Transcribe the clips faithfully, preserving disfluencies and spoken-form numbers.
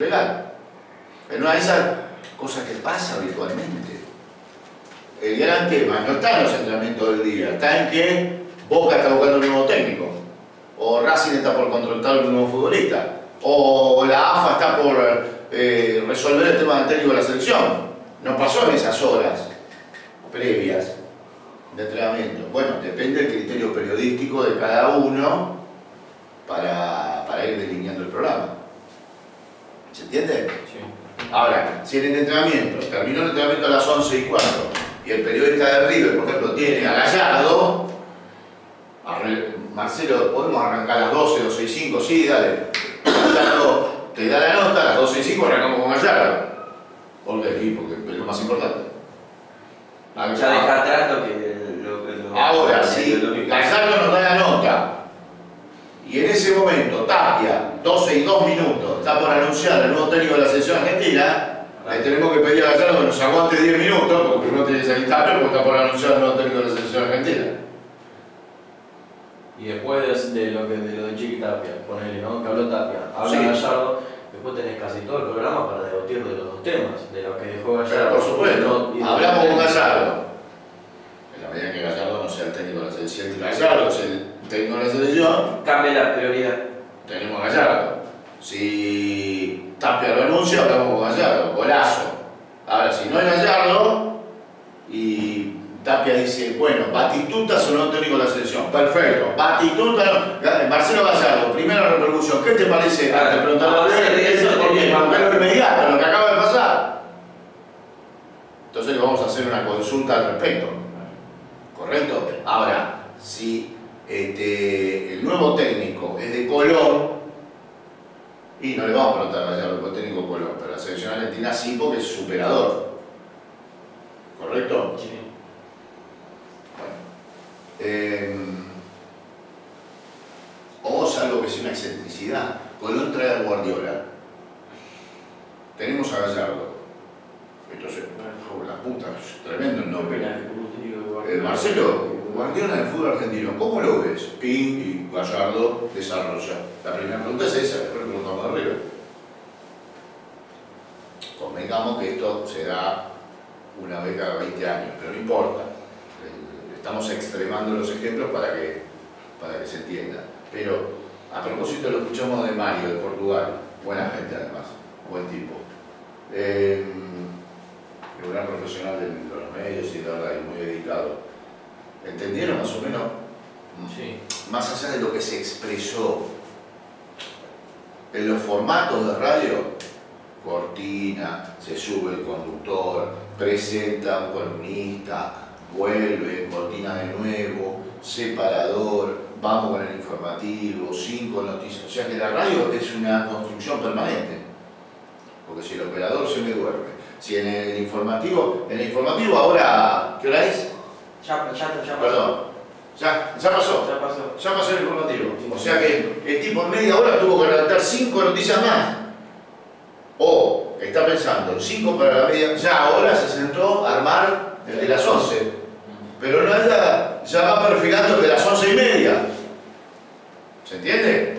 Legal. Es una de esas cosas que pasa habitualmente. El gran tema no está en los entrenamientos del día, está en que Boca está buscando un nuevo técnico, o Racing está por contratar un nuevo futbolista, o la A F A está por eh, resolver el tema del técnico de la selección. No pasó en esas horas previas de entrenamiento. Bueno, depende del criterio periodístico de cada uno para, para ir delineando el programa. ¿Se entiende? Sí. Ahora, si en el entrenamiento, terminó el entrenamiento a las once y cuarto y el periodista de River, por ejemplo, tiene a Gallardo, Marcelo, podemos arrancar a las doce, doce y cinco, sí, dale. Gallardo te da la nota, a las doce y cinco arrancamos con Gallardo. Porque aquí, porque es lo más importante. Gallardo, ya deja atrás lo que... Lo, lo, ahora lo, sí, lo que Gallardo nos da la nota. Y en ese momento, Tapia, doce y dos minutos, está por anunciar el nuevo técnico de la selección argentina. Le tenemos que pedir a Gallardo que nos aguante diez minutos, porque primero tiene que salir Tapia, porque está por anunciar el nuevo técnico de la selección argentina. Y después de lo, que, de, lo de Chiqui Tapia, ponele, ¿no? Que habló Tapia, habla sí. Gallardo, después tenés casi todo el programa para debatir de los dos temas, de lo que dejó Gallardo. Pero por supuesto, no, hablamos con Gallardo. En la medida que Gallardo no sea el técnico de la selección, Gallardo es el técnico de la selección, cambia la prioridad. Tenemos a Gallardo. Si Tapia lo anuncia, hablamos con Gallardo. Golazo. Ahora, si no es Gallardo y Tapia dice, bueno, Batituta sonó técnico de la selección. Perfecto. Batituta, no. Marcelo Gallardo, primera repercusión. ¿Qué te parece? Claro, te preguntaba de eso porque es inmediato lo que acaba de pasar. Entonces le vamos a hacer una consulta al respecto. ¿Correcto? Ahora, si Este, el nuevo técnico es de Colón y no le vamos a preguntar a Gallardo por técnico de Colón, pero la selección argentina sí, porque es superador, ¿correcto? Sí. Bueno, eh, o salvo que sea una excentricidad, Colón trae a Guardiola, tenemos a Gallardo, entonces, oh, la puta, es tremendo el nombre. Eh, Marcelo, Guardiola del fútbol argentino, ¿cómo lo ves? Ping y Gallardo desarrolla. La primera pregunta es esa, después preguntamos de arriba. Convengamos que esto se da una vez cada veinte años, pero no importa. Estamos extremando los ejemplos para que, para que se entienda. Pero a propósito lo escuchamos de Mario, de Portugal, buena gente además, buen tipo. Eh, un gran profesional de los medios y de verdad, y muy dedicado. ¿Entendieron más o menos? Sí. Más allá de lo que se expresó en los formatos de radio, cortina, se sube el conductor, presenta un columnista, vuelve, cortina de nuevo, separador, vamos con el informativo, cinco noticias. O sea que la radio es una construcción permanente, porque si el operador se me duerme, si en el informativo, en el informativo ahora, ¿qué hora es? Ya, ya, ya pasó. Perdón. Ya, ya pasó. Ya pasó. Ya pasó el informativo. Sí, o sea que el tipo en media hora tuvo que redactar cinco noticias más. O está pensando, cinco para la media. Ya ahora se sentó a armar el de las once. Pero no era, ya va perfilando el de las once y media. ¿Se entiende?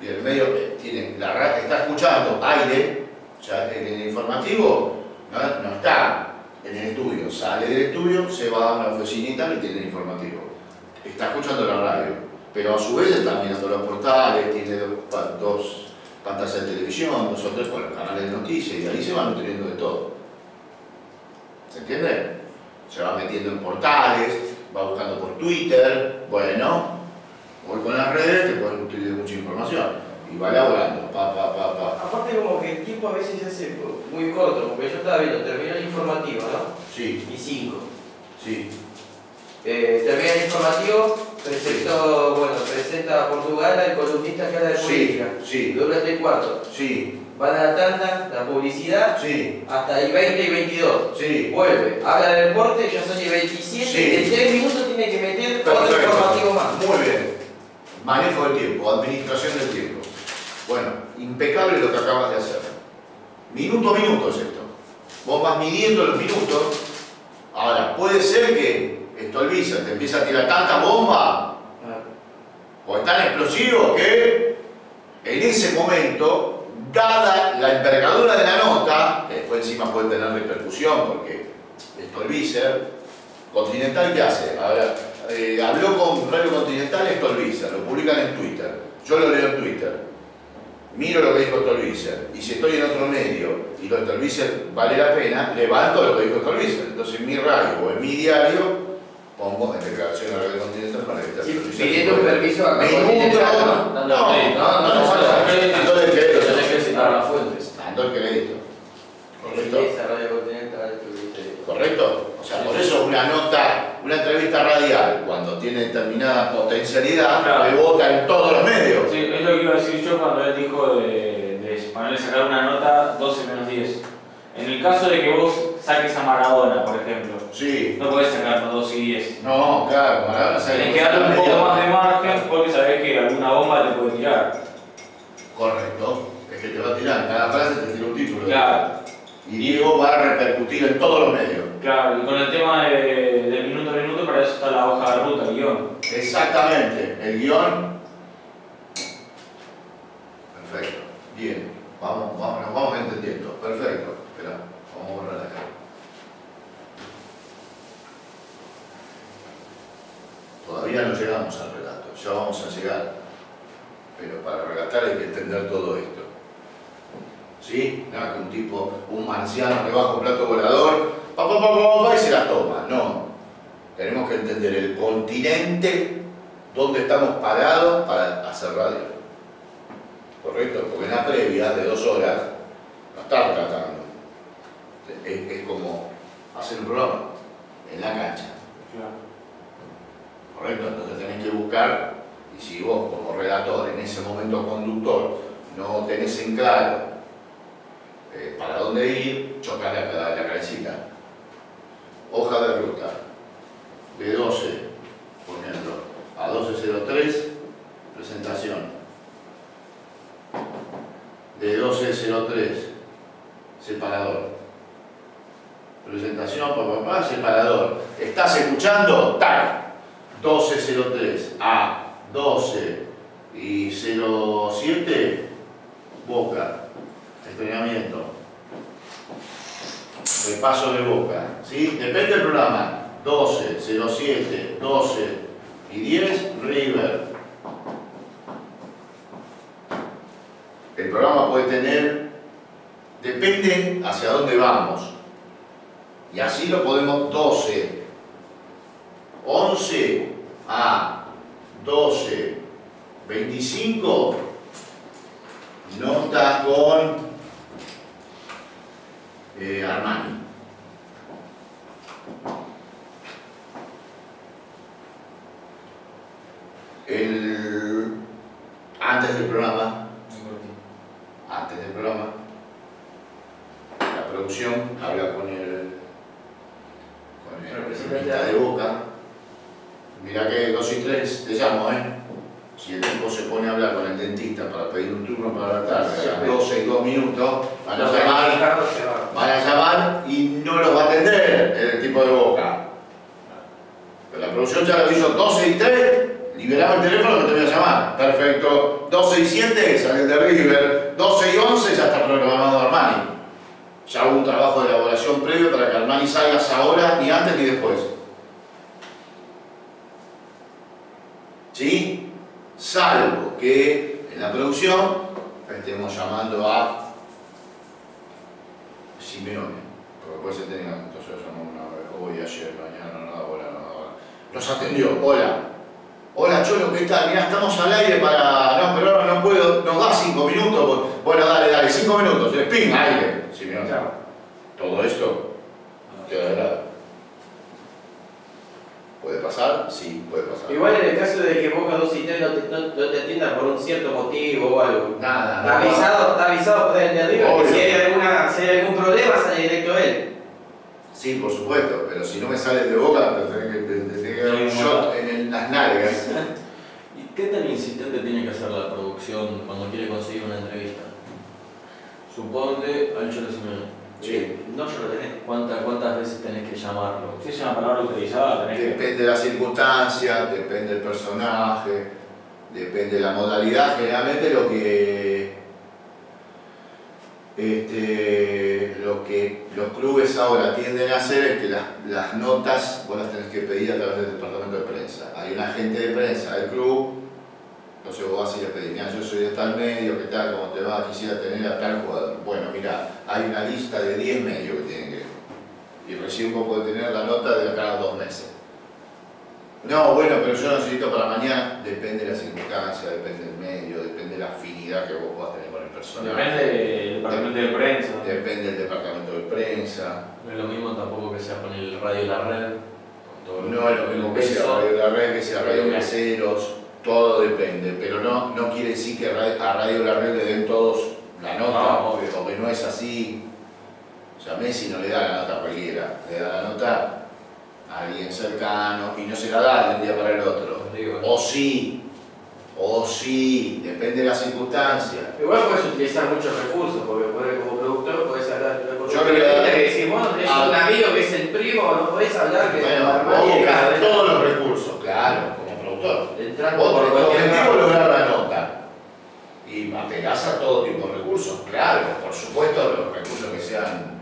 Y el medio tiene la radio, está escuchando aire. Ya en el informativo no, no está en el estudio, sale del estudio, se va a una oficinita y tiene el informativo. Está escuchando la radio, pero a su vez está mirando los portales, tiene dos, dos pantallas de televisión, dos o tres con los canales de noticias, y de ahí se va nutriendo de todo. ¿Se entiende? Se va metiendo en portales, va buscando por Twitter, bueno, hoy con las redes te pueden nutrir de mucha información. Y va elaborando, pa, pa, pa, pa. Aparte como que el tiempo a veces se hace muy corto, porque yo estaba viendo, terminé el informativo, ¿no? Sí. Y cinco. Sí. Eh, termina el informativo, presentó, sí. Bueno, presenta a Portugal al columnista que habla de política. Sí, sí. Dura tres cuartos. Sí. Va a la tanda, la publicidad, sí. Hasta el veinte y veintidós. Sí. Vuelve, habla del deporte, ya son el veintisiete, sí. Y en tres minutos tiene que meter otro informativo más. Muy bien. Manejo del tiempo, administración del tiempo. Bueno, impecable lo que acabas de hacer. Minuto a minuto es esto. Vos vas midiendo los minutos. Ahora, puede ser que Stolbizer te empieza a tirar tanta bomba o es tan explosivo que en ese momento Cada, la envergadura de la nota, que después encima puede tener repercusión, porque Stolbizer, Continental, ¿qué hace? Ahora, eh, habló con Radio Continental Stolbizer, lo publican en Twitter, yo lo leo en Twitter, miro lo que dijo Stolbizer, y si estoy en otro medio y lo de Stolbizer vale la pena, levanto lo que dijo Stolbizer. Entonces en mi radio o en mi diario pongo en declaración a Radio Continental para evitar Stolbizer. Pidiendo un permiso a Radio Continental. No, no, no, no, no, a las fuentes. Dando el crédito. ¿Correcto? ¿Correcto? O sea, por eso una nota, una entrevista radial, cuando tiene determinada potencialidad, rebota en todos los medios. Sí, es lo que iba a decir yo cuando él dijo de, de ponerle sacar una nota doce menos diez. En el caso de que vos saques a Maradona, por ejemplo, sí, no podés sacar doce y diez. No, claro, Maradona sale. Tenés que darle un poco más de margen porque sabés que alguna bomba te puede tirar. Correcto. Que te va a tirar, cada frase te tira un título. Claro. Y Diego va a repercutir en todos los medios. Claro, y con el tema de, de minuto a minuto, para eso está la hoja de ruta, el guión. Exactamente, el guión. Perfecto, bien, vamos, vamos, nos vamos entendiendo. Perfecto, espera, vamos a borrar acá. Todavía no llegamos al relato, ya vamos a llegar. Pero para relatar hay que entender todo esto. ¿Sí? Nada que un tipo, un marciano que baja un plato volador, pa, pa, pa, pa, pa, y se la toma. No. Tenemos que entender el continente donde estamos parados para hacer radio. ¿Correcto? Porque en la previa de dos horas no está relatando. Es, es como hacer un programa en la cancha. ¿Correcto? Entonces tenés que buscar, y si vos como relator, en ese momento conductor, no tenés en claro para dónde ir, chocar la, la cabecita. Hoja de ruta de doce, poniendo a doce cero tres, presentación. De doce cero tres, separador. Presentación, papá, papá, separador. ¿Estás escuchando? ¡Tac! doce cero tres a doce y cero siete, Boca. Entrenamiento, repaso de Boca, ¿sí? Depende del programa, doce, cero siete, doce y diez, River. El programa puede tener, depende hacia dónde vamos, y así lo podemos doce, once a doce, veinticinco, nota con Eh, Armani. El... Antes del programa, antes del programa, la producción habla con el, con el representante de Boca. Mirá que dos y tres te llamo, ¿eh? Si el tipo se pone a hablar con el dentista para pedir un turno para la tarde, a las doce y dos minutos, van a llamar, van a llamar y no los va a atender el tipo de Boca. Pero la producción ya lo hizo, doce y tres, liberaba el teléfono que te voy a llamar. Perfecto. doce y siete sale el de River, doce y once ya está programado Armani. Ya hubo un trabajo de elaboración previo para que Armani salga ahora, ni antes ni después. ¿Sí? Salvo que en la producción estemos llamando a Simeone, porque puede ser tenga, entonces llamó una vez, hoy, ayer, mañana, no, no, hola, no, hola. Nos atendió, hola. Hola Cholo, ¿qué tal? Mirá, estamos al aire para. No, pero ahora no puedo, nos da cinco minutos, bueno, dale, dale, cinco minutos, el ping, aire, Simeone. Claro. Todo esto te da la. ¿Puede pasar? Sí, puede pasar. Igual en el caso de que Boca dos y tres no te, no, no te atiendan por un cierto motivo o algo. Nada, nada. Está avisado, está avisado por el de arriba, que si hay, alguna, si hay algún problema sale directo a él. Sí, por supuesto, pero si no me sales de Boca, te tenés que, te, te tenés que dar un shot en el, las nalgas. ¿Y qué tan insistente tiene que hacer la producción cuando quiere conseguir una entrevista? Suponte al Cholo Simeone. Sí. No, yo lo tenés. ¿Cuántas, ¿Cuántas veces tenés que llamarlo? ¿Qué es una palabra utilizada? Depende que... de las circunstancias, depende del personaje, depende de la modalidad. Generalmente lo que Este, lo que los clubes ahora tienden a hacer es que las, las notas vos las tenés que pedir a través del departamento de prensa. Hay un agente de prensa del club, entonces vos vas a ir a pedir, mira, yo soy de tal medio, ¿qué tal? ¿Cómo te va? Quisiera tener a tal jugador. Bueno, mira, hay una lista de diez medios que tienen que... Y recién vos podés tener la nota de acá a dos meses. No, bueno, pero yo necesito para mañana. Depende de la circunstancia, depende del medio, depende de la afinidad que vos vas a tener con el personal. Depende del departamento de prensa. Depende del departamento de prensa. No es lo mismo tampoco que sea con el radio de la red. No es lo mismo que sea radio de la red, que sea radio caseros. Todo depende, pero no, no quiere decir que a radio de la red le den todos la nota, obvio, porque no es así. O sea, Messi no le da la nota a cualquiera, le da la nota alguien cercano, y no se la da de un día para el otro. Digo, o sí, o sí, depende de las circunstancias. Igual puedes utilizar muchos recursos, porque podés, como productor podés hablar de yo creo que, que decimos, es ah, un amigo que es el primo, no podés hablar que bueno, vos buscás todos los recursos, claro, como productor. Vos por objetivo lograr la nota. Y apelás a todo tipo de recursos, claro, por supuesto los recursos que sean,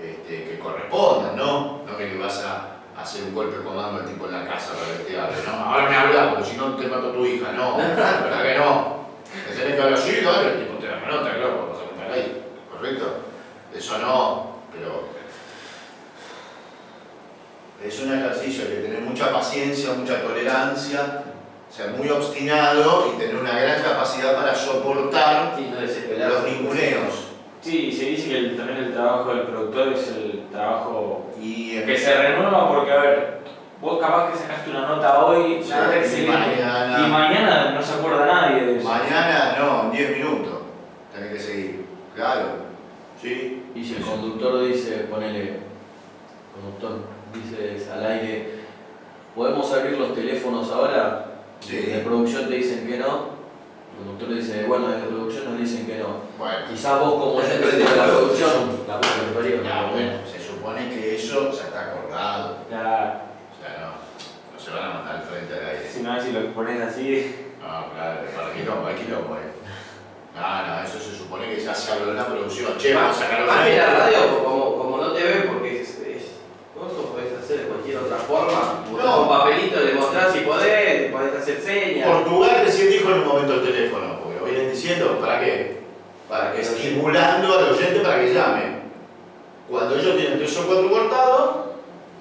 este, que correspondan, ¿no? No que le vas a hacer un golpe de comando al tipo en la casa para que te hable, no, ahora me habla porque si no te mato a tu hija, no, la verdad que no. Te tenés que hablar así, ¿no? El tipo te da la nota, claro, porque vas a contar ahí, ¿correcto? Eso no, pero... Es un ejercicio que tener mucha paciencia, mucha tolerancia, ser muy obstinado y tener una gran capacidad para soportar sí, no los ninguneos. Sí, se dice que el, también el trabajo del productor es el trabajo y el que se renueva porque, a ver, vos capaz que sacaste una nota hoy, sí, nada excelente, y mañana, y mañana no se acuerda nadie de eso. Mañana no, en diez minutos tenés que seguir, claro. ¿Sí? Y si el conductor dice, ponele, conductor, dices al aire, ¿podemos abrir los teléfonos ahora? Sí. De producción te dicen que no. El conductor dice, bueno, de la producción nos dicen que no. Bueno, quizás vos como yo de la producción, la puta que parió. Ya, bueno, se supone que eso ya está acordado. Claro. O sea, no, no se van a mandar al frente al aire. Si no, si lo pones así... No, claro, para qué no, para qué no, bueno. No, no, eso se supone que ya se habló de la producción. Che, vamos a sacarlo de la radio. La radio, como, como no te ven, porque es... es vos lo podés hacer de cualquier otra forma. No. Un papelito, le mostrás si podés, podés hacer señas. Portugal recién dijo en un momento el teléfono, porque lo vienen diciendo, ¿para qué? Para que estimulando al oyente para que llame. Cuando ellos tienen tres o cuatro cortados,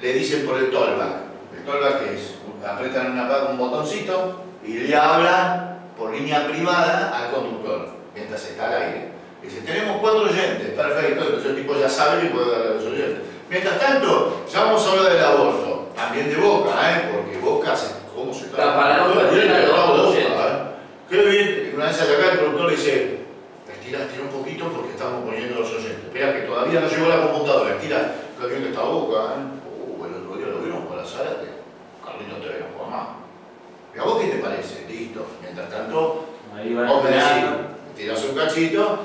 le dicen por el tollback. ¿El tollback qué es? Apretan una, un botoncito y le hablan por línea privada al conductor, mientras está al aire. Dice, tenemos cuatro oyentes, perfecto, entonces el tipo ya sabe y puede darle a los oyentes. Mientras tanto, ya vamos a hablar del aborto, también de Boca, ¿eh? Porque Boca, se, ¿cómo se está? Para no perder el aborto, ¿eh? Qué bien, una vez acá el productor le dice, estira, estira un poquito porque estamos poniendo los oyentes. Espera que todavía no llegó la computadora, estira, qué bien que está Boca, ¿eh? Uh, el otro día lo vieron con la Zárate, Carlitos te vieron, mamá. ¿Y a vos qué te parece? Listo, mientras tanto, ahí va vos me decís, tirás un cachito.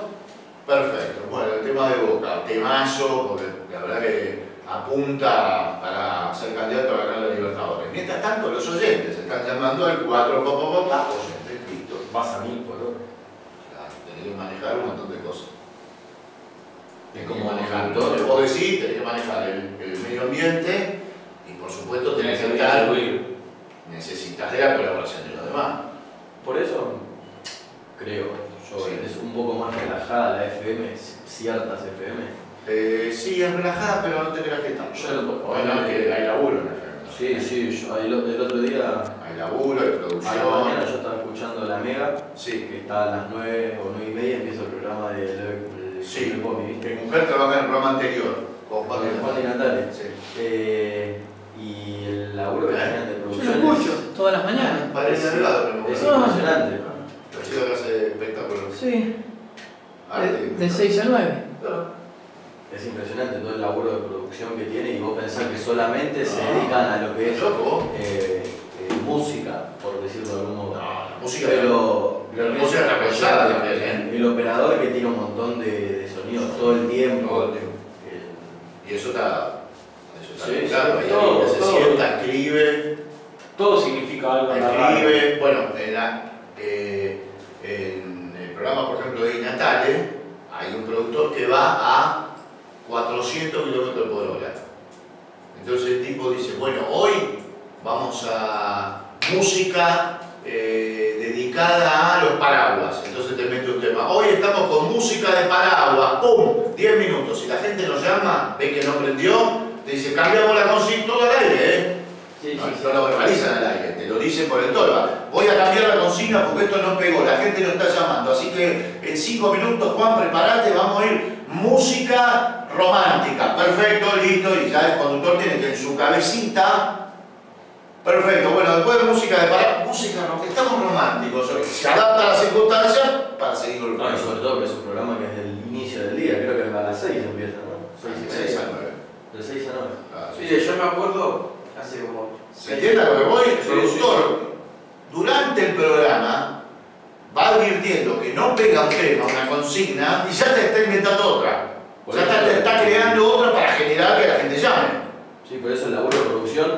Perfecto, bueno, el tema de Boca, temazo, porque la verdad que apunta para ser candidato a ganar la Libertadores. Mientras tanto, los oyentes están llamando al cuatro Copa oyentes, listo. Vas a mil por hora. Claro, tenés que manejar un montón de cosas. Es como manejar todo. Vos decís, tenés que manejar el, el medio ambiente y por supuesto tenés que estar. Necesitas de la colaboración de los demás. Por eso, creo. Sí. Es un poco más relajada la F M, ciertas F M. Eh, sí, es relajada, pero no te creas que tanto. Yo no, bueno, es que hay laburo en la F M. Sí, sí, yo, el, el otro día... Hay laburo, hay producción. A la mañana yo estaba escuchando La Mega, sí. Que está a las nueve o nueve y media, empieza el programa de, de, de, sí. de Popi, ¿viste? Mi mujer trabaja en el programa anterior, con Juan y Natalia. Sí. Eh, y el laburo que tenían de producción... Yo lo escucho, todas las mañanas. Parece es, lado, es no. Impresionante. Hace espectáculos. Sí. Arte, de seis a nueve. Claro. Es impresionante todo el laburo de producción que tiene y vos pensás que solamente no. se dedican a lo que es eh, eh, música, por decirlo de algún modo. No, la música pero, pero la música está pensada. El, el operador que tiene un montón de, de sonidos sí. todo el tiempo. Todo el tiempo. El, y eso está. Eso está sí, claro, sí, todo, se todo. Sienta, escribe. Todo significa algo. Escribe, bueno, en la. Eh, En el programa, por ejemplo, de Inatales, hay un productor que va a cuatrocientos kilómetros por hora. Entonces el tipo dice, bueno, hoy vamos a música eh, dedicada a los paraguas. Entonces te mete un tema, hoy estamos con música de paraguas, ¡pum! diez minutos. Si la gente nos llama, ve que no prendió, te dice, cambiamos la consigna, todo al aire, ¿eh? Sí, no, sí, no sí. Lo verbalizan al aire, te lo dicen por el torba. Voy a cambiar la consigna porque esto no pegó, la gente lo está llamando. Así que en cinco minutos, Juan, preparate, vamos a ir música romántica. Perfecto, listo, y ya el conductor tiene que en su cabecita. Perfecto, bueno, después de música de parar, música no, que estamos románticos, se adapta a las circunstancias para seguir con el programa. No, sobre todo que es un programa que es el inicio del día, creo que a las seis empieza, ¿no? seis a nueve. De seis a nueve. Ah, sí, sí, yo me acuerdo hace como... ¿Se entiende lo que voy? El productor, durante el programa, va advirtiendo que no pega un tema, una consigna, y ya te está inventando otra. O sea, te está creando otra para generar que la gente llame. Sí, por eso el laburo de producción,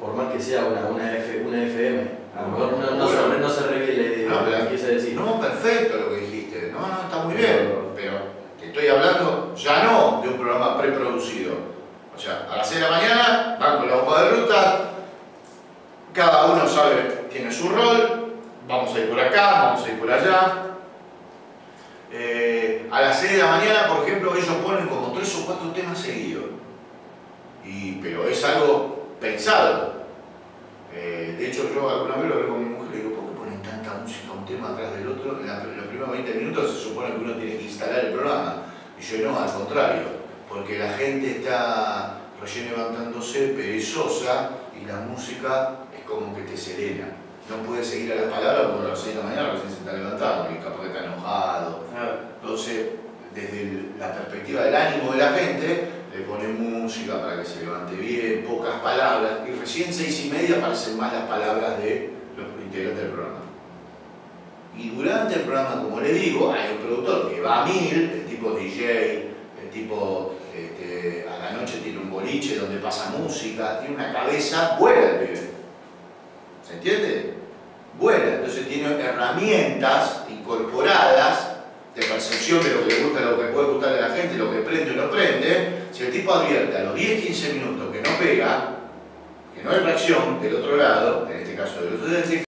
por más que sea una, una, F, una F M, a lo mejor no, no, bueno, no se arregle la idea de lo que quise decir. No, perfecto lo que dijiste, no, no, está muy bien, pero te estoy hablando ya no de un programa preproducido. O sea, a las seis de la mañana van con la hoja de ruta, cada uno sabe, tiene su rol. Vamos a ir por acá, vamos a ir por allá. Eh, a las seis de la mañana, por ejemplo, ellos ponen como tres o cuatro temas seguidos. Y, pero es algo pensado. Eh, de hecho, yo alguna vez lo hablé con mi mujer y digo, ¿por qué ponen tanta música un tema atrás del otro? En, la, en los primeros veinte minutos se supone que uno tiene que instalar el programa. Y yo no, al contrario. Porque la gente está recién levantándose, perezosa, y la música es como que te serena. No puede seguir a las palabras porque a las seis de la mañana recién se está levantando y capaz que está enojado. Entonces, desde el, la perspectiva del ánimo de la gente, le ponen música para que se levante bien, pocas palabras, y recién seis y media aparecen más las palabras de los integrantes del programa. Y durante el programa, como le digo, hay un productor que va a mil, el tipo D J, el tipo este, a la noche tiene un boliche donde pasa música, tiene una cabeza buena el pibe. ¿Se entiende? Bueno, entonces tiene herramientas incorporadas de percepción de lo que le gusta, lo que puede gustarle a la gente, lo que prende o no prende. Si el tipo advierte a los diez a quince minutos que no pega, que no hay reacción del otro lado, en este caso de los oyentes,